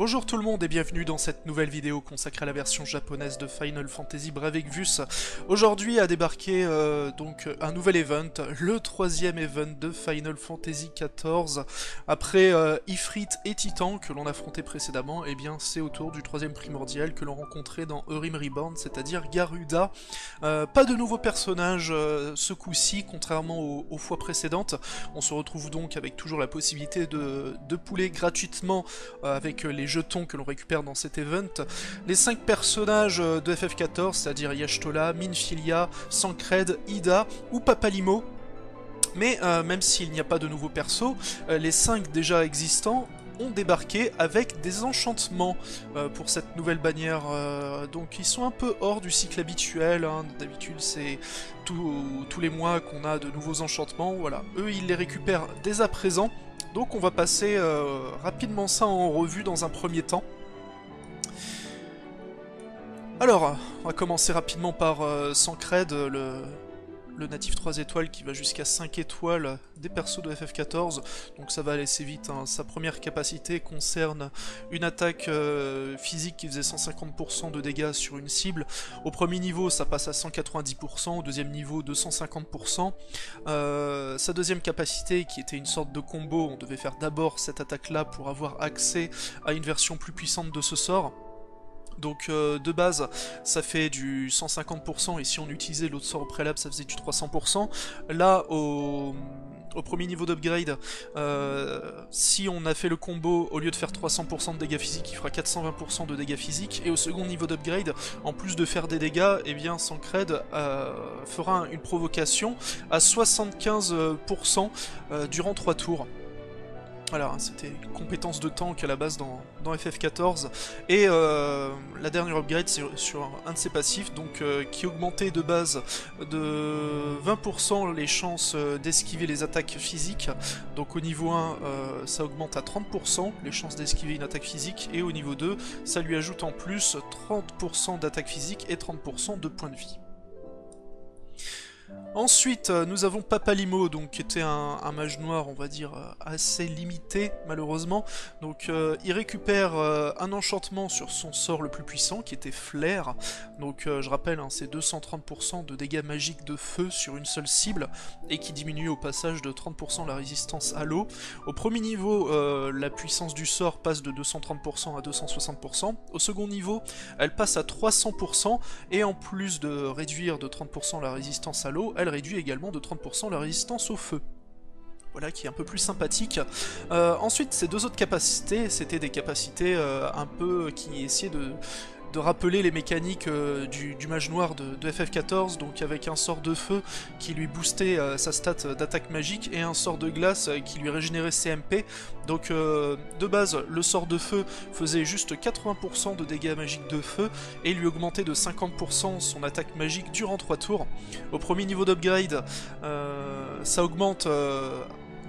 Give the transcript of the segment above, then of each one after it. Bonjour tout le monde et bienvenue dans cette nouvelle vidéo consacrée à la version japonaise de Final Fantasy Brave Exvius. Aujourd'hui a débarqué donc un nouvel event, le troisième event de Final Fantasy XIV. Après Ifrit et Titan que l'on affrontait précédemment, et bien c'est au tour du troisième primordial que l'on rencontrait dans Eurim Reborn, c'est-à-dire Garuda. Pas de nouveaux personnages ce coup-ci, contrairement aux fois précédentes. On se retrouve donc avec toujours la possibilité de pouler gratuitement avec les jetons que l'on récupère dans cet event, les 5 personnages de FF14, c'est-à-dire Y'shtola, Minfilia, Thancred, Yda ou Papalymo. Mais même s'il n'y a pas de nouveaux persos, les 5 déjà existants ont débarqué avec des enchantements pour cette nouvelle bannière. Donc ils sont un peu hors du cycle habituel, hein. D'habitude c'est tous les mois qu'on a de nouveaux enchantements. Voilà, eux ils les récupèrent dès à présent. Donc on va passer rapidement ça en revue dans un premier temps. Alors, on va commencer rapidement par Thancred, le natif 3 étoiles qui va jusqu'à 5 étoiles des persos de FF14. Donc ça va aller assez vite, hein. Sa première capacité concerne une attaque physique qui faisait 150% de dégâts sur une cible. Au premier niveau ça passe à 190%, au deuxième niveau 250%. Sa deuxième capacité qui était une sorte de combo, on devait faire d'abord cette attaque là pour avoir accès à une version plus puissante de ce sort. Donc de base ça fait du 150% et si on utilisait l'autre sort au préalable ça faisait du 300%. Là au premier niveau d'upgrade, si on a fait le combo, au lieu de faire 300% de dégâts physiques, il fera 420% de dégâts physiques. Et au second niveau d'upgrade, en plus de faire des dégâts, eh bien Thancred fera une provocation à 75% durant 3 tours. Voilà, c'était une compétence de tank à la base dans FF14. Et la dernière upgrade c'est sur un de ses passifs, donc qui augmentait de base de 20% les chances d'esquiver les attaques physiques. Donc au niveau 1, ça augmente à 30% les chances d'esquiver une attaque physique. Et au niveau 2, ça lui ajoute en plus 30% d'attaque physique et 30% de points de vie. Ensuite, nous avons Papalymo, donc qui était un mage noir, on va dire, assez limité, malheureusement. Donc, il récupère un enchantement sur son sort le plus puissant, qui était Flair. Donc, je rappelle, hein, c'est 230% de dégâts magiques de feu sur une seule cible, et qui diminue au passage de 30% la résistance à l'eau. Au premier niveau, la puissance du sort passe de 230% à 260%. Au second niveau, elle passe à 300%, et en plus de réduire de 30% la résistance à l'eau, elle réduit également de 30% la résistance au feu. Voilà, qui est un peu plus sympathique. Ensuite, ces deux autres capacités, c'était des capacités un peu qui essayaient de rappeler les mécaniques du mage noir de FF14, donc avec un sort de feu qui lui boostait sa stat d'attaque magique et un sort de glace qui lui régénérait CMP. Donc de base, le sort de feu faisait juste 80% de dégâts magiques de feu et lui augmentait de 50% son attaque magique durant 3 tours. Au premier niveau d'upgrade, ça augmente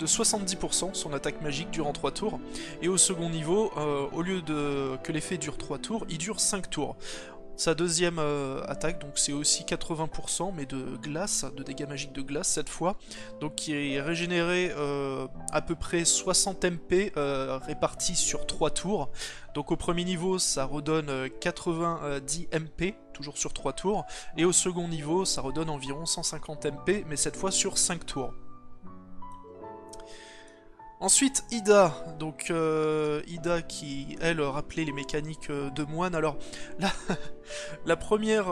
de 70% son attaque magique durant 3 tours, et au second niveau, au lieu de que l'effet dure 3 tours, il dure 5 tours. Sa deuxième attaque, donc c'est aussi 80%, mais de glace, de dégâts magiques de glace cette fois, donc qui est régénéré à peu près 60 MP répartis sur 3 tours. Donc au premier niveau, ça redonne 90 MP, toujours sur 3 tours, et au second niveau, ça redonne environ 150 MP, mais cette fois sur 5 tours. Ensuite, Yda, donc Yda qui, elle, rappelait les mécaniques de moine. Alors, sa première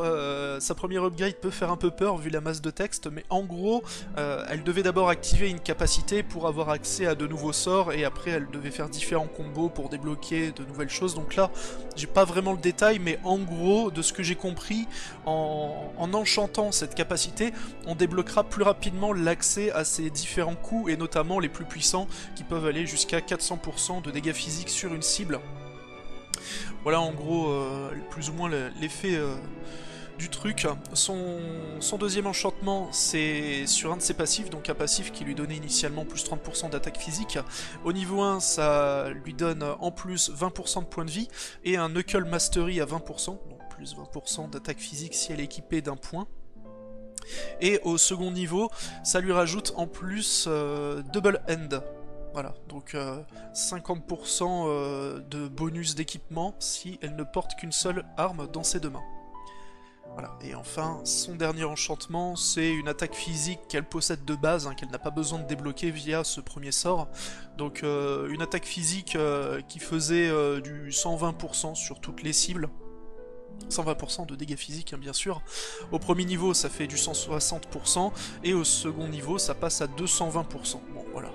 upgrade peut faire un peu peur vu la masse de texte, mais en gros, elle devait d'abord activer une capacité pour avoir accès à de nouveaux sorts, et après elle devait faire différents combos pour débloquer de nouvelles choses. Donc là, j'ai pas vraiment le détail, mais en gros, de ce que j'ai compris, en enchantant cette capacité, on débloquera plus rapidement l'accès à ces différents coups, et notamment les plus puissants, qui peuvent aller jusqu'à 400% de dégâts physiques sur une cible. Voilà en gros plus ou moins l'effet du truc. Son deuxième enchantement, c'est sur un de ses passifs, donc un passif qui lui donnait initialement plus 30% d'attaque physique. Au niveau 1, ça lui donne en plus 20% de points de vie et un Knuckle Mastery à 20%, donc plus 20% d'attaque physique si elle est équipée d'un point. Et au second niveau, ça lui rajoute en plus Double Hand. Voilà, donc 50% de bonus d'équipement si elle ne porte qu'une seule arme dans ses deux mains. Voilà, et enfin, son dernier enchantement, c'est une attaque physique qu'elle possède de base, hein, qu'elle n'a pas besoin de débloquer via ce premier sort. Donc une attaque physique qui faisait du 120% sur toutes les cibles. 120% de dégâts physiques, hein, bien sûr. Au premier niveau, ça fait du 160%, et au second niveau, ça passe à 220%. Bon, voilà.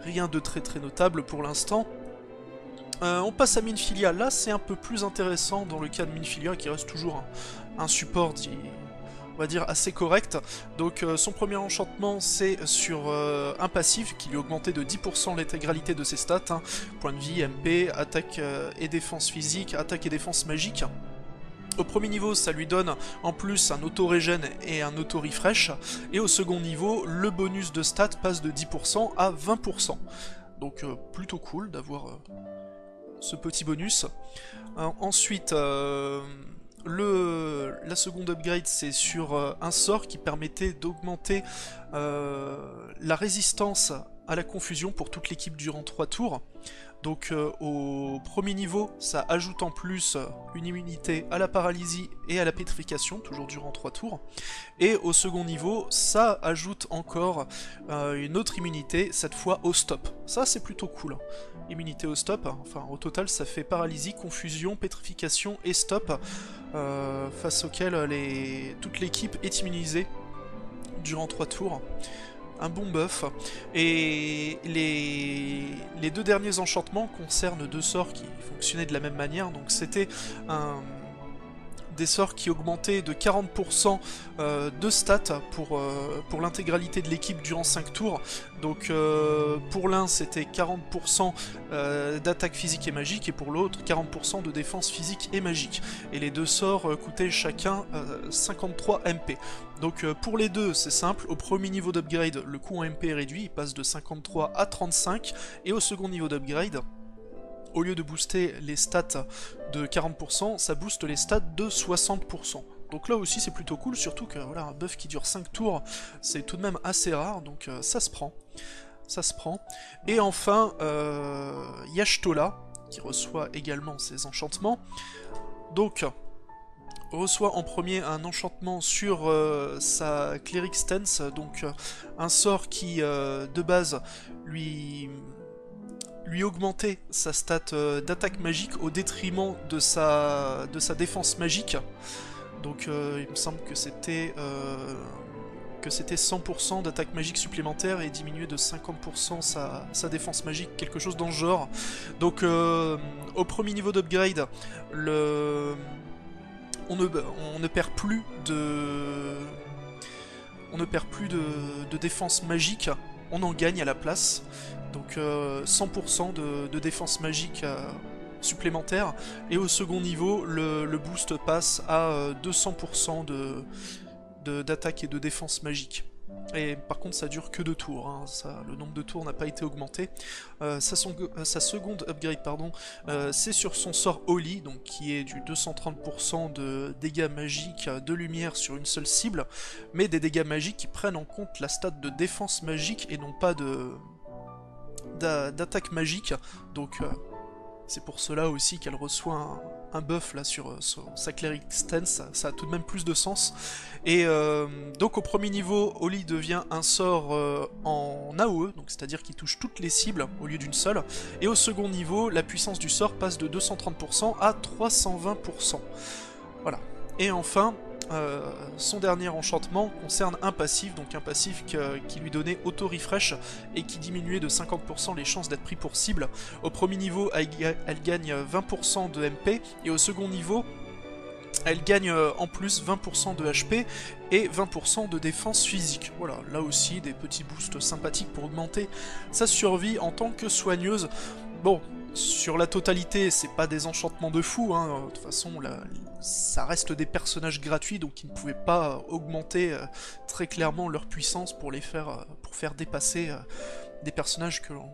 Rien de très notable pour l'instant. On passe à Minfilia. Là, c'est un peu plus intéressant dans le cas de Minfilia, qui reste toujours un support, on va dire, assez correct. Donc, son premier enchantement, c'est sur un passif, qui lui augmentait de 10% l'intégralité de ses stats. Hein, point de vie, MP, attaque et défense physique, attaque et défense magique. Au premier niveau, ça lui donne en plus un auto-régène et un auto-refresh, et au second niveau, le bonus de stats passe de 10% à 20%. Donc plutôt cool d'avoir ce petit bonus. Ensuite, la seconde upgrade, c'est sur un sort qui permettait d'augmenter la résistance à la confusion pour toute l'équipe durant 3 tours. Donc au premier niveau, ça ajoute en plus une immunité à la paralysie et à la pétrification, toujours durant 3 tours. Et au second niveau, ça ajoute encore une autre immunité, cette fois au stop. Ça, c'est plutôt cool. Immunité au stop, enfin au total, ça fait paralysie, confusion, pétrification et stop, face auquel toute l'équipe est immunisée durant 3 tours. Un bon buff, et les deux derniers enchantements concernent deux sorts qui fonctionnaient de la même manière. Donc c'était des sorts qui augmentaient de 40% de stats pour l'intégralité de l'équipe durant 5 tours. Donc pour l'un c'était 40% d'attaque physique et magique, et pour l'autre 40% de défense physique et magique. Et les deux sorts coûtaient chacun 53 MP. Donc pour les deux, c'est simple, au premier niveau d'upgrade, le coût en MP est réduit, il passe de 53 à 35, et au second niveau d'upgrade, au lieu de booster les stats de 40%, ça booste les stats de 60%. Donc là aussi c'est plutôt cool, surtout que voilà, un buff qui dure 5 tours, c'est tout de même assez rare, donc ça se prend. Ça se prend. Et enfin, Y'shtola, qui reçoit également ses enchantements. Donc reçoit en premier un enchantement sur sa cleric stance, donc un sort qui de base lui augmentait sa stat d'attaque magique au détriment de sa défense magique. Donc il me semble que c'était 100% d'attaque magique supplémentaire et diminué de 50% sa défense magique, quelque chose dans ce genre. Donc au premier niveau d'upgrade, on ne perd plus de défense magique, on en gagne à la place. Donc 100% de défense magique supplémentaire, et au second niveau le boost passe à 200% d'attaque et de défense magique. Et par contre ça dure que 2 tours, hein, le nombre de tours n'a pas été augmenté. Sa seconde upgrade, pardon, c'est sur son sort Oli, donc qui est du 230% de dégâts magiques de lumière sur une seule cible, mais des dégâts magiques qui prennent en compte la stat de défense magique et non pas d'attaque magique. Donc c'est pour cela aussi qu'elle reçoit un buff là sur sa cleric stance, ça a tout de même plus de sens. Et donc au premier niveau, Oli devient un sort en AOE, donc c'est-à-dire qu'il touche toutes les cibles au lieu d'une seule, et au second niveau, la puissance du sort passe de 230% à 320%. Voilà. Et enfin, son dernier enchantement concerne un passif, donc un passif qui lui donnait auto-refresh et qui diminuait de 50% les chances d'être pris pour cible. Au premier niveau, elle gagne 20% de MP, et au second niveau, elle gagne en plus 20% de HP et 20% de défense physique. Voilà, là aussi des petits boosts sympathiques pour augmenter sa survie en tant que soigneuse. Bon, sur la totalité, c'est pas des enchantements de fou, hein. De toute façon, ça reste des personnages gratuits, donc ils ne pouvaient pas augmenter très clairement leur puissance pour faire dépasser des personnages que l'on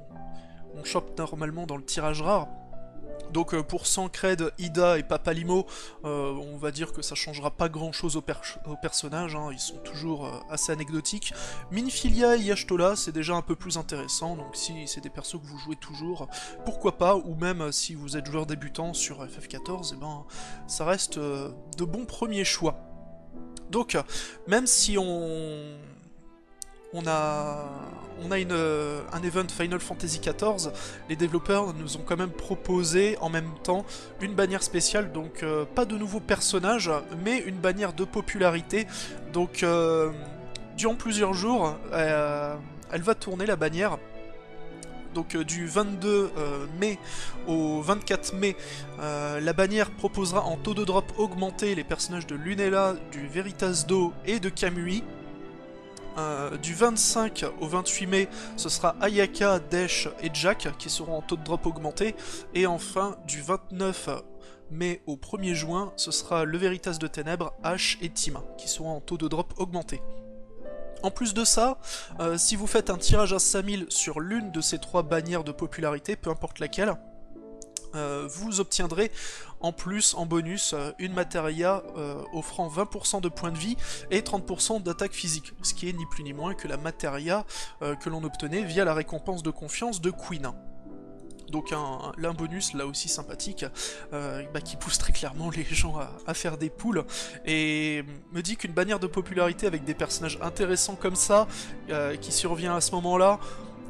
chope normalement dans le tirage rare. Donc pour Thancred, Yda et Papalymo, on va dire que ça changera pas grand chose aux personnages, hein, ils sont toujours assez anecdotiques. Minfilia et Y'shtola, c'est déjà un peu plus intéressant, donc si c'est des persos que vous jouez toujours, pourquoi pas, ou même si vous êtes joueur débutant sur FF14, eh ben, ça reste de bons premiers choix. Donc même si on a un event Final Fantasy XIV, les développeurs nous ont quand même proposé en même temps une bannière spéciale, donc pas de nouveaux personnages, mais une bannière de popularité. Donc durant plusieurs jours, elle va tourner la bannière. Donc du 22 mai au 24 mai, la bannière proposera en taux de drop augmenté les personnages de Lunella, du Veritas Do et de Kamui. Du 25 au 28 mai, ce sera Ayaka, Dash et Jack qui seront en taux de drop augmenté. Et enfin, du 29 mai au 1er juin, ce sera le Veritas de Ténèbres, Ash et Tim qui seront en taux de drop augmenté. En plus de ça, si vous faites un tirage à 5000 sur l'une de ces trois bannières de popularité, peu importe laquelle, vous obtiendrez en plus, en bonus, une materia offrant 20% de points de vie et 30% d'attaque physique, ce qui est ni plus ni moins que la materia que l'on obtenait via la récompense de confiance de Queen. Donc un bonus là aussi sympathique, qui pousse très clairement les gens à faire des poules, et me dit qu'une bannière de popularité avec des personnages intéressants comme ça, qui survient à ce moment-là,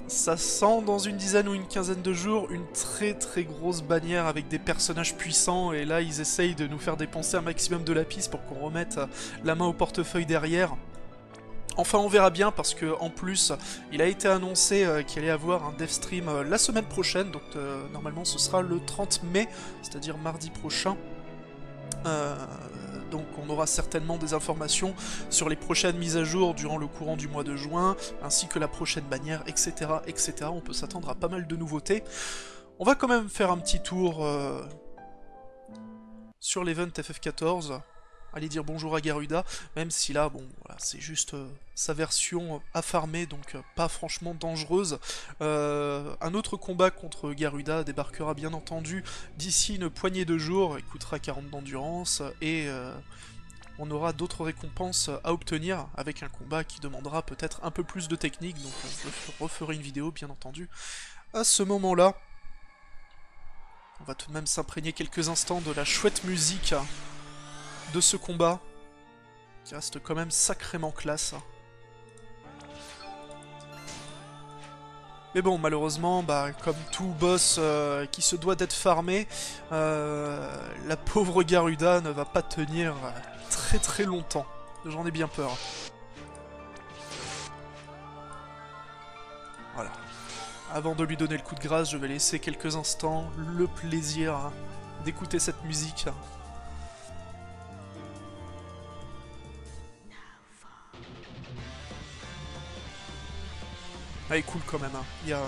ça sent dans une dizaine ou une quinzaine de jours une très très grosse bannière avec des personnages puissants, et là ils essayent de nous faire dépenser un maximum de lapis pour qu'on remette la main au portefeuille derrière. Enfin on verra bien, parce que en plus il a été annoncé qu'il allait y avoir un dev stream la semaine prochaine, donc normalement ce sera le 30 mai, c'est-à-dire mardi prochain. Donc on aura certainement des informations sur les prochaines mises à jour durant le courant du mois de juin, ainsi que la prochaine bannière, etc. etc. On peut s'attendre à pas mal de nouveautés. On va quand même faire un petit tour sur l'event FF14, aller dire bonjour à Garuda, même si là, bon, voilà, c'est juste sa version à farmer, donc pas franchement dangereuse. Un autre combat contre Garuda débarquera bien entendu d'ici une poignée de jours, il coûtera 40 d'endurance, et on aura d'autres récompenses à obtenir, avec un combat qui demandera peut-être un peu plus de technique, donc je referai une vidéo, bien entendu, à ce moment-là. On va tout de même s'imprégner quelques instants de la chouette musique de ce combat, qui reste quand même sacrément classe. Mais bon, malheureusement, comme tout boss qui se doit d'être farmé, la pauvre Garuda ne va pas tenir très très longtemps. J'en ai bien peur. Voilà. Avant de lui donner le coup de grâce, je vais laisser quelques instants le plaisir d'écouter cette musique. Elle est cool quand même, hein. Il y a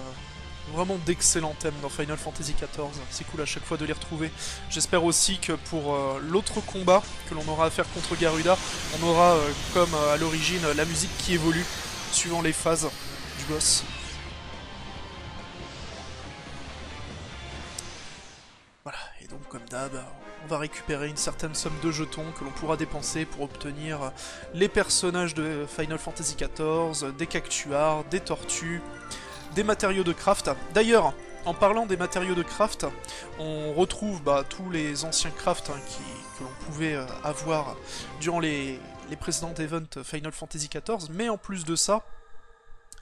vraiment d'excellents thèmes dans Final Fantasy XIV, c'est cool à chaque fois de les retrouver. J'espère aussi que pour l'autre combat que l'on aura à faire contre Garuda, on aura comme à l'origine la musique qui évolue suivant les phases du boss. Voilà, et donc comme d'hab, on va récupérer une certaine somme de jetons que l'on pourra dépenser pour obtenir les personnages de Final Fantasy XIV, des cactuars, des tortues, des matériaux de craft. D'ailleurs, en parlant des matériaux de craft, on retrouve tous les anciens crafts que l'on pouvait avoir durant les précédents events Final Fantasy XIV, mais en plus de ça,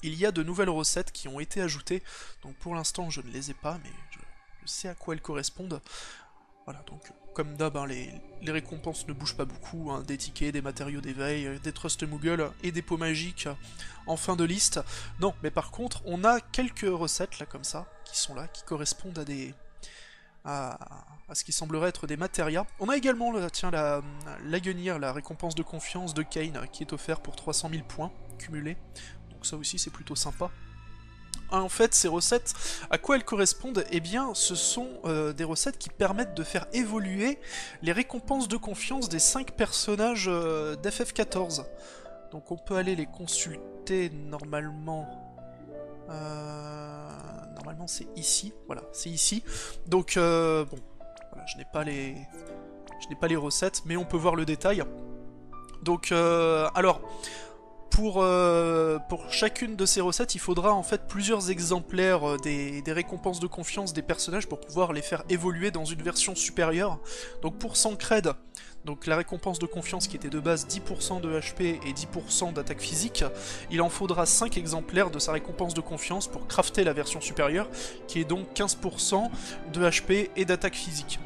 il y a de nouvelles recettes qui ont été ajoutées. Donc pour l'instant, je ne les ai pas, mais je sais à quoi elles correspondent. Voilà, donc comme d'hab, hein, les récompenses ne bougent pas beaucoup, hein, des tickets, des matériaux d'éveil, des trusts Moogle et des pots magiques en fin de liste. Non, mais par contre, on a quelques recettes, là, comme ça, qui sont là, qui correspondent à ce qui semblerait être des matérias. On a également, là, tiens, la guenière, la récompense de confiance de Kane, qui est offerte pour 300 000 points cumulés. Donc ça aussi, c'est plutôt sympa. En fait, ces recettes, à quoi elles correspondent? Eh bien, ce sont des recettes qui permettent de faire évoluer les récompenses de confiance des 5 personnages d'FF14. Donc on peut aller les consulter normalement. Normalement c'est ici, voilà, c'est ici. Donc bon, voilà, je n'ai pas les recettes, mais on peut voir le détail. Donc alors pour chacune de ces recettes, il faudra en fait plusieurs exemplaires des récompenses de confiance des personnages pour pouvoir les faire évoluer dans une version supérieure. Donc pour Thancred, donc la récompense de confiance qui était de base 10% de HP et 10% d'attaque physique, il en faudra 5 exemplaires de sa récompense de confiance pour crafter la version supérieure, qui est donc 15% de HP et d'attaque physique.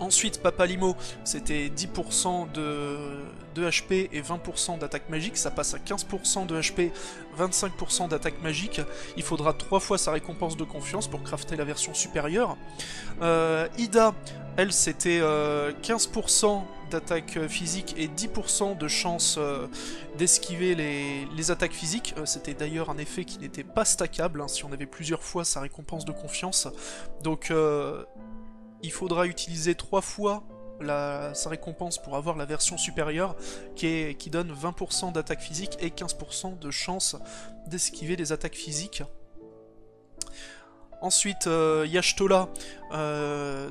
Ensuite, Papalymo, c'était 10% de HP et 20% d'attaque magique, ça passe à 15% de HP, 25% d'attaque magique, il faudra 3 fois sa récompense de confiance pour crafter la version supérieure. Yda, elle, c'était 15% d'attaque physique et 10% de chance d'esquiver les attaques physiques. C'était d'ailleurs un effet qui n'était pas stackable, hein, si on avait plusieurs fois sa récompense de confiance. Donc... il faudra utiliser 3 fois sa récompense pour avoir la version supérieure qui donne 20% d'attaque physique et 15% de chance d'esquiver les attaques physiques. Ensuite, Y'shtola,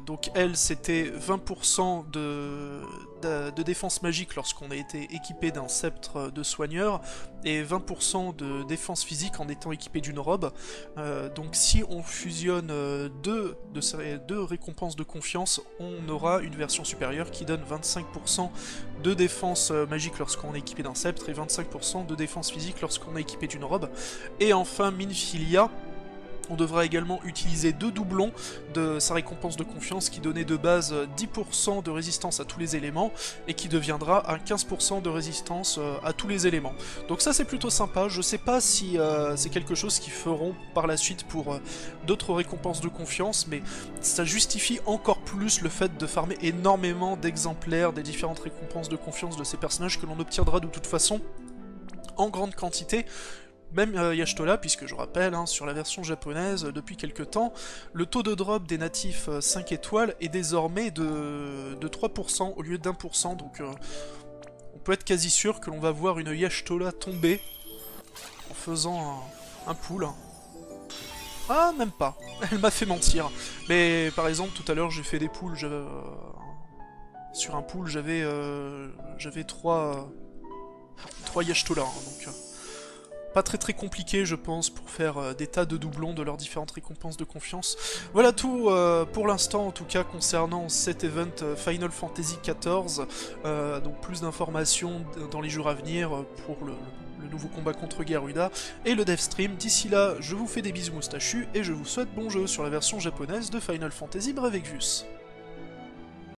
donc elle c'était 20% de défense magique lorsqu'on a été équipé d'un sceptre de soigneur, et 20% de défense physique en étant équipé d'une robe. Donc si on fusionne deux de ces deux récompenses de confiance, on aura une version supérieure qui donne 25% de défense magique lorsqu'on est équipé d'un sceptre, et 25% de défense physique lorsqu'on est équipé d'une robe. Et enfin Minfilia, on devra également utiliser 2 doublons de sa récompense de confiance qui donnait de base 10% de résistance à tous les éléments et qui deviendra à 15% de résistance à tous les éléments. Donc ça c'est plutôt sympa, je sais pas si c'est quelque chose qu'ils feront par la suite pour d'autres récompenses de confiance, mais ça justifie encore plus le fait de farmer énormément d'exemplaires des différentes récompenses de confiance de ces personnages que l'on obtiendra de toute façon en grande quantité. Même Y'shtola, puisque je rappelle, hein, sur la version japonaise, depuis quelques temps, le taux de drop des natifs 5 étoiles est désormais de 3% au lieu d'1%, donc on peut être quasi sûr que l'on va voir une Y'shtola tomber en faisant un pool. Ah, même pas, elle m'a fait mentir. Mais par exemple, tout à l'heure, j'ai fait des pools, sur un pool, j'avais 3 Y'shtola, hein, donc... pas très compliqué je pense pour faire des tas de doublons de leurs différentes récompenses de confiance. Voilà tout pour l'instant en tout cas concernant cet event Final Fantasy XIV. Donc plus d'informations dans les jours à venir pour le nouveau combat contre Garuda et le dev stream. D'ici là je vous fais des bisous moustachus et je vous souhaite bon jeu sur la version japonaise de Final Fantasy Brave Exvius.